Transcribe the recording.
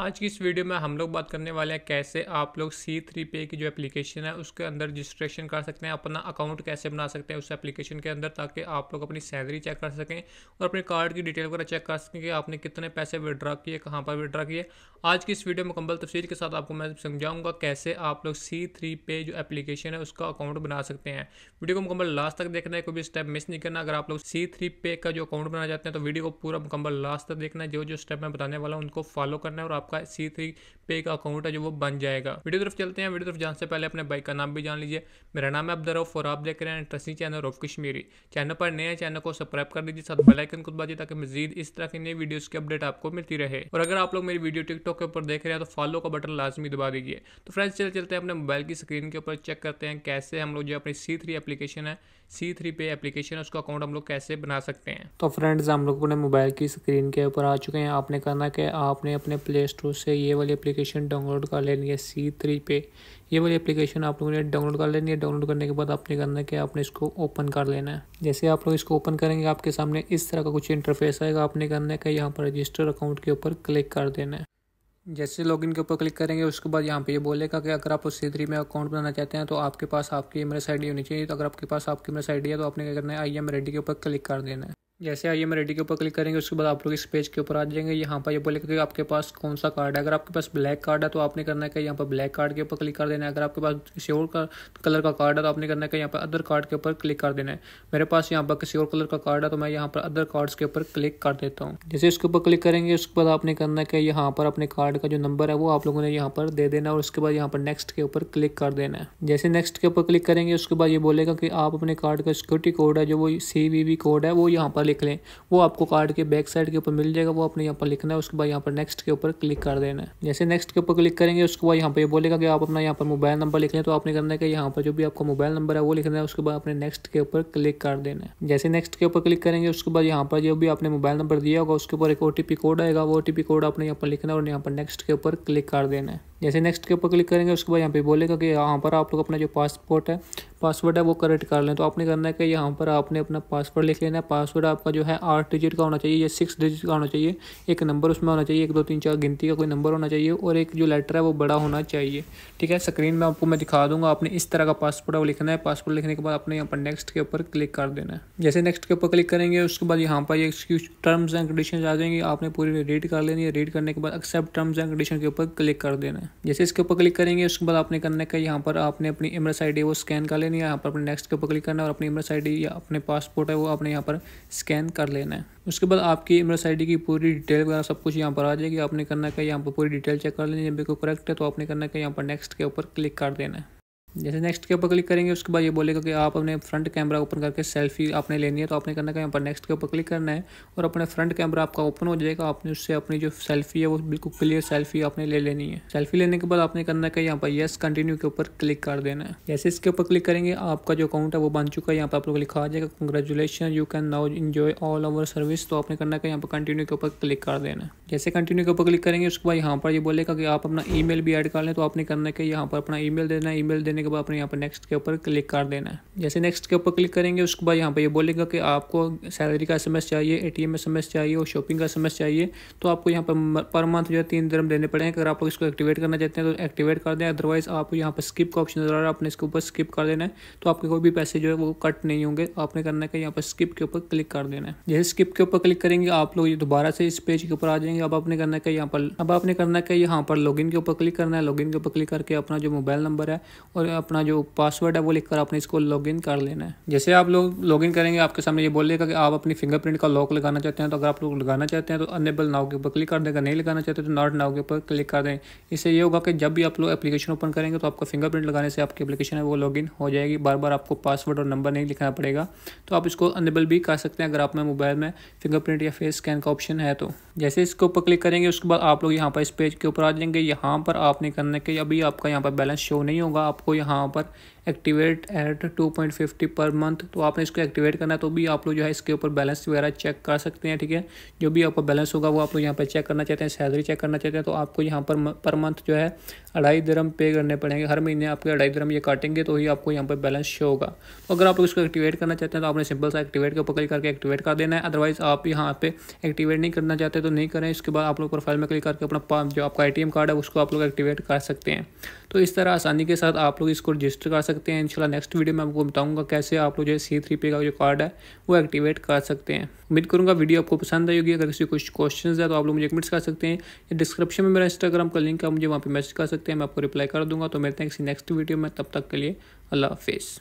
आज की इस वीडियो में हम लोग बात करने वाले हैं कैसे आप लोग C3Pay की जो एप्लीकेशन है उसके अंदर रजिस्ट्रेशन कर सकते हैं, अपना अकाउंट कैसे बना सकते हैं उस एप्लीकेशन के अंदर, ताकि आप लोग अपनी सैलरी चेक कर सकें और अपने कार्ड की डिटेल वगैरह चेक कर सकें कि आपने कितने पैसे विड्रा किए, कहाँ पर विड्रा किए। आज की इस वीडियो में मुकम्मल तफसील के साथ आपको मैं समझाऊँगा कैसे आप लोग C3Pay जो एप्लीकेशन है उसका अकाउंट बना सकते हैं। वीडियो को मुकम्मल लास्ट तक देखना है, कोई भी स्टेप मिस नहीं करना। अगर आप लोग C3Pay का जो अकाउंट बनाना चाहते हैं तो वीडियो को पूरा मुकम्मल लास्ट तक देखना है। जो जो स्टेप मैं बताने वाला हूँ उनको फॉलो करना है और आपका C3Pay का अकाउंट है जो वो बन जाएगा। वीडियो तरफ चलते हैं। वीडियो तरफ जाने से पहले अपने भाई का नाम भी जान लीजिए। मेरा नाम है अब्दरऊफ और आप देख रहे हैं interesting channel of Kashmiri. Channel पर नए चैनल को सब्सक्राइब कर दीजिए, साथ बेल आइकन को दबा दीजिए ताकि मजीद इस तरह की नई वीडियोस की अपडेट आपको मिलती रहे। और अगर आप लोग मेरी वीडियो टिकटॉक के ऊपर देख रहे हैं तो फॉलो का बटन लाजमी दबा दीजिए। तो फ्रेंड्स चलते हैं अपने मोबाइल की स्क्रीन के ऊपर, चेक करते हैं कैसे हम लोग जो अपनी C3 एप्लीकेशन है, C3Pay एप्लीकेशन है, उसका अकाउंट हम लोग कैसे बना सकते हैं। तो फ्रेंड्स हम लोग अपने मोबाइल की स्क्रीन के ऊपर आ चुके हैं। आपने करना कि आपने अपने प्ले स्टोर से ये वाली एप्लीकेशन डाउनलोड कर लेनी है, C3Pay ये वाली एप्लीकेशन आप लोगों ने डाउनलोड कर लेनी है। डाउनलोड करने के बाद आपने करना है कि आपने इसको ओपन कर लेना है। जैसे आप लोग इसको ओपन करेंगे आपके सामने इस तरह का कुछ इंटरफेस आएगा। आपने करना है कि यहाँ पर रजिस्टर अकाउंट के ऊपर क्लिक कर देना है। जैसे लॉगिन के ऊपर क्लिक करेंगे उसके बाद यहाँ पे ये बोलेगा कि अगर आप C3 में अकाउंट बनाना चाहते हैं तो आपके पास आपकी ईमेल आईडी होनी चाहिए। तो अगर आपके पास आपकी ईमेल आईडी है तो आपने क्या करना है, आई एम रेडी के ऊपर क्लिक कर देना है। जैसे आई एम रेडी के ऊपर क्लिक करेंगे उसके बाद आप लोग इस पेज के ऊपर आ जाएंगे। यहाँ पर ये बोलेगा कि आपके पास कौन सा कार्ड है। अगर आपके पास ब्लैक कार्ड है तो आपने करना है कि यहाँ पर ब्लैक कार्ड के ऊपर क्लिक कर देना है। अगर आपके पास किसी और कलर का कार्ड है तो आपने करना है कि यहाँ पर अदर कार्ड के ऊपर क्लिक कर देना है। मेरे पास यहाँ पर किसी और कलर का कार्ड है तो मैं यहाँ पर अदर कार्ड्स के ऊपर क्लिक कर देता हूँ। जैसे इसके ऊपर क्लिक करेंगे उसके बाद आपने करना है कि यहाँ पर अपने कार्ड का जो नंबर है वो आप लोगों ने यहाँ पर दे देना है और उसके बाद यहाँ पर नेक्स्ट के ऊपर क्लिक कर देना है। जैसे नेक्स्ट के ऊपर क्लिक करेंगे उसके बाद ये बोलेगा कि आप अपने कार्ड का सिक्योरिटी कोड है जो वो CVV कोड है वो यहाँ पर लिख लें। वो आपको कार्ड के बैक साइड के ऊपर मिल जाएगा, वो आपने यहाँ पर लिखना है। उसके बाद यहाँ पर नेक्स्ट के ऊपर क्लिक कर देना है। जैसे नेक्स्ट के ऊपर क्लिक करेंगे उसके बाद यहाँ पर बोलेगा कि आप अपना यहाँ पर मोबाइल नंबर लिख लें। तो आपने करना है कि यहाँ पर जो भी आपका मोबाइल नंबर है वो लिखना है। उसके बाद आपने नेक्स्ट के ऊपर क्लिक कर देना है। जैसे नेक्स्ट के ऊपर क्लिक करेंगे उसके बाद यहाँ पर जो भी आपने मोबाइल नंबर दिया होगा उसके ऊपर एक OTP कोड आएगा। वो OTP कोड आपने यहाँ पर लिखना है और यहाँ पर नेक्स्ट के ऊपर क्लिक कर देना है। जैसे नेक्स्ट के ऊपर क्लिक करेंगे उसके बाद यहाँ पे बोलेगा कि यहाँ पर आप लोग अपना जो पासवर्ड है वो करेक्ट कर लें। तो आपने करना है कि यहाँ पर आपने अपना पासवर्ड लिख लेना है। पासवर्ड आपका जो है 8 डिजिट का होना चाहिए या 6 डिजिट का होना चाहिए। एक नंबर उसमें होना चाहिए, 1 2 3 4 गिनती का कोई नंबर होना चाहिए और एक जो लेटर है वो बड़ा होना चाहिए। ठीक है, स्क्रीन में आपको मैं दिखा दूंगा। आपने इस तरह का पासवर्ड वो लिखना है। पासवर्ड लिखने के बाद आपने यहाँ पर नेक्स्ट के ऊपर क्लिक कर देना है। जैसे नेक्स्ट के ऊपर क्लिक करेंगे उसके बाद यहाँ पर ये टर्म्स एंड कंडीशन आ जाएंगी। आपने पूरी रीड कर लेनी है। रीड करने के बाद एक्सेप्ट टर्म्स एंड कंडीशन के ऊपर क्लिक कर देना है। जैसे इसके ऊपर क्लिक करेंगे उसके बाद आपने करना है कि यहाँ पर आपने अपनी ईमेल आईडी वो स्कैन कर लेनी है। यहाँ पर अपने नेक्स्ट के ऊपर क्लिक करना है और अपनी ईमेल आईडी या अपने पासपोर्ट है वो आपने यहाँ पर स्कैन कर लेना है। उसके बाद आपकी ईमेल आईडी की पूरी डिटेल वगैरह सब कुछ यहाँ पर आ जाएगी। आपने करना है कि यहाँ पर पूरी डिटेल चेक कर लेनी है, बिल्कुल करेक्ट है। तो आपने करना है कि यहाँ पर नेक्स्ट के ऊपर क्लिक कर देना है। जैसे नेक्स्ट के ऊपर क्लिक करेंगे उसके बाद ये बोलेगा कि आप अपने फ्रंट कैमरा ओपन करके सेल्फी आपने लेनी है। तो आपने करना है कि यहाँ पर नेक्स्ट के ऊपर क्लिक करना है और अपने फ्रंट कैमरा आपका ओपन हो जाएगा। आपने उससे अपनी जो सेल्फी है वो बिल्कुल क्लियर सेल्फी आपने ले लेनी है। सेल्फी लेने के बाद आपने करना है कि यहाँ पर येस कंटिन्यू के ऊपर क्लिक कर देना है। जैसे इसके ऊपर क्लिक करेंगे आपका जो अकाउंट है वो बन चुका है। यहाँ पर आप लोग लिखा आ जाएगा congratulation you can now enjoy all over service. तो आपने करना है कि यहाँ पर कंटिन्यू के ऊपर क्लिक कर देना है। जैसे कंटिन्यू के ऊपर क्लिक करेंगे उसके बाद यहाँ पर ये बोलेगा कि आप अपना ईमेल भी ऐड कर लें। तो आपने करना है कि यहाँ पर अपना ईमेल देना है। ईमेल देने के बाद अपने यहाँ पर नेक्स्ट के ऊपर क्लिक कर देना है। जैसे नेक्स्ट के ऊपर क्लिक करेंगे उसके बाद यहाँ पर ये बोलेगा कि आपको सैलरी का SMS चाहिए, ATM SMS चाहिए और शॉपिंग का SMS चाहिए। तो आपको यहाँ पर मंथ जो है 3 दिरहम देने पड़ेंगे। अगर आप लोग इसको एक्टिवेट करना चाहते हैं तो एक्टिवेट कर दें, अदरवाइज आपको यहाँ पर स्किप का ऑप्शन नजर आ रहा है, आपने इसके ऊपर स्किप कर देना है। तो आपके कोई भी पैसे जो है वो कट नहीं होंगे। आपने करना है कि यहाँ पर स्किप के ऊपर क्लिक कर देना है। जैसे स्किप के ऊपर क्लिक करेंगे आप लोग दोबारा से इस पेज के ऊपर आ जाएंगे। अब आपने करना है कि यहाँ पर लॉगिन के ऊपर क्लिक करना है। लॉगिन के ऊपर क्लिक करके अपना जो मोबाइल नंबर है और अपना जो पासवर्ड है वो लिखकर आपने इसको लॉगिन कर लेना है। जैसे आप लोग लॉगिन करेंगे आपके सामने ये बोलेगा कि आप अपनी फिंगरप्रिंट का लॉक लगाना चाहते हैं। तो अगर आप लोग लगाना चाहते हैं तो अनेबल नाउ के ऊपर क्लिक कर दें, अगर नहीं लगाना चाहते तो नॉट नाउ के ऊपर क्लिक कर दें। इससे ये होगा कि जब भी आप लोग एप्लीकेशन ओपन करेंगे तो आपका फिंगरप्रिंट लगाने से आपकी एप्लीकेशन है वो लॉगिन हो जाएगी। बार बार आपको पासवर्ड और नंबर नहीं लिखना पड़ेगा। तो आप इसको अनेबल भी कर सकते हैं अगर आप में मोबाइल में फिंगरप्रिंट या फेस स्कैन का ऑप्शन है। तो जैसे इसके ऊपर क्लिक करेंगे उसके बाद आप लोग यहाँ पर इस पेज के ऊपर आ जाएंगे। यहाँ पर आपने करना है कि अभी आपका यहाँ पर बैलेंस शो नहीं होगा। आपको यहाँ पर एक्टिवेट एट 2.50 पर मंथ। तो आपने इसको एक्टिवेट करना है, तो भी आप लोग जो है इसके ऊपर बैलेंस वगैरह चेक कर सकते हैं। ठीक है, जो भी आपका बैलेंस होगा वो आप लोग यहाँ पर चेक करना चाहते हैं, सैलरी चेक करना चाहते हैं, तो आपको यहाँ पर मंथ जो है 2.5 दिरहम पे करने पड़ेंगे। हर महीने आपके 2.5 दिरहम ये काटेंगे तो ही आपको यहाँ पर बैलेंस शो होगा। तो अगर आप इसको एक्टिवेट करना चाहते हैं तो आपने सिंपल सा एक्टिवेट के ऊपर करके एक्टिवेट कर देना है। अदरवाइज़ आप यहाँ पे एक्टिवेट नहीं करना चाहते तो नहीं करें। इसके बाद आप लोग प्रोफाइल में क्लिक करके अपना जो आपका ATM कार्ड है उसको आप लोग एक्टिवेट कर सकते हैं। तो इस तरह आसानी के साथ आप लोग इसको रजिस्टर कर सकते हैं। इंशाल्लाह नेक्स्ट वीडियो में आपको बताऊंगा कैसे आप लोग जो C3Pay का जो कार्ड है वो एक्टिवेट कर सकते हैं। उम्मीद करूँगा वीडियो आपको पसंद आई होगी। अगर किसी कुछ क्वेश्चन है तो आप लोग मुझे कमेंट्स कर सकते हैं, या डिस्क्रिप्शन में मेरा इंस्टाग्राम का लिंक है, मुझे वहाँ पर मैसेज कर सकते हैं, मैं आपको रिप्लाई कर दूँगा। तो मिलते हैं किसी नेक्स्ट वीडियो में, तब तक के लिए अल्लाह हाफिज़।